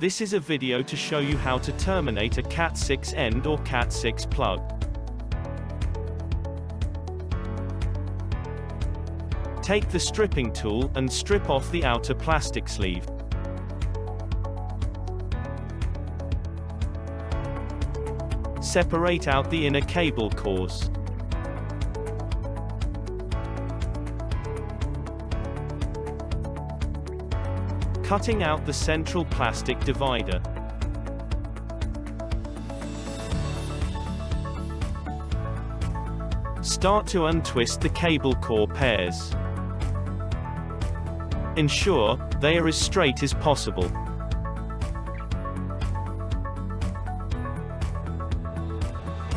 This is a video to show you how to terminate a Cat 6 end or Cat 6 plug. Take the stripping tool, and strip off the outer plastic sleeve. Separate out the inner cable cores. Cutting out the central plastic divider. Start to untwist the cable core pairs. Ensure they are as straight as possible.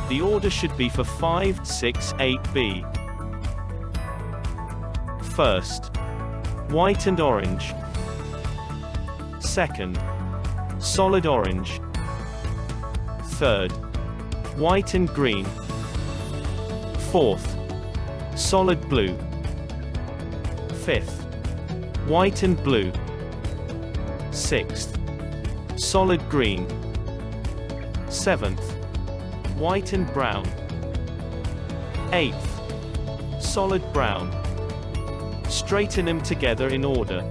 The order should be for 568B. First, white and orange. Second, solid orange. Third, white and green. Fourth, solid blue. Fifth, white and blue. Sixth, solid green. Seventh, white and brown. Eighth, solid brown. Straighten them together in order.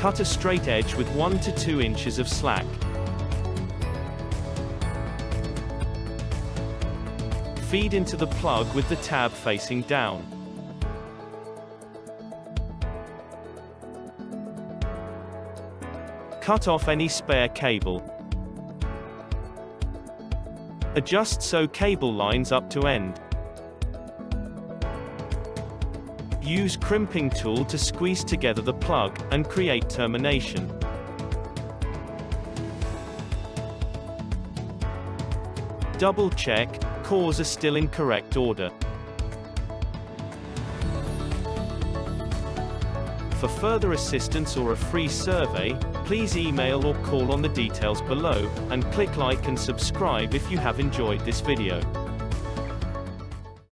Cut a straight edge with 1 to 2 inches of slack. Feed into the plug with the tab facing down. Cut off any spare cable. Adjust so cable lines up to end. Use crimping tool to squeeze together the plug, and create termination. Double check, cores are still in correct order. For further assistance or a free survey, please email or call on the details below, and click like and subscribe if you have enjoyed this video.